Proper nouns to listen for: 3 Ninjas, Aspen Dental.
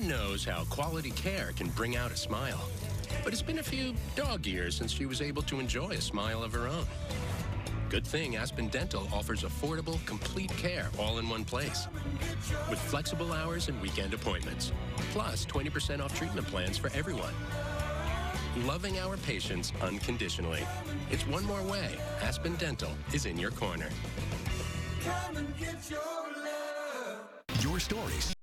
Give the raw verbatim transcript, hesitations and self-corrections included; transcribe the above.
Anne knows how quality care can bring out a smile. But it's been a few dog years since she was able to enjoy a smile of her own. Good thing Aspen Dental offers affordable, complete care all in one place. With flexible hours and weekend appointments. Plus twenty percent off treatment plans for everyone. Loving our patients unconditionally. It's one more way. Aspen Dental is in your corner. Come and get your love. Your stories.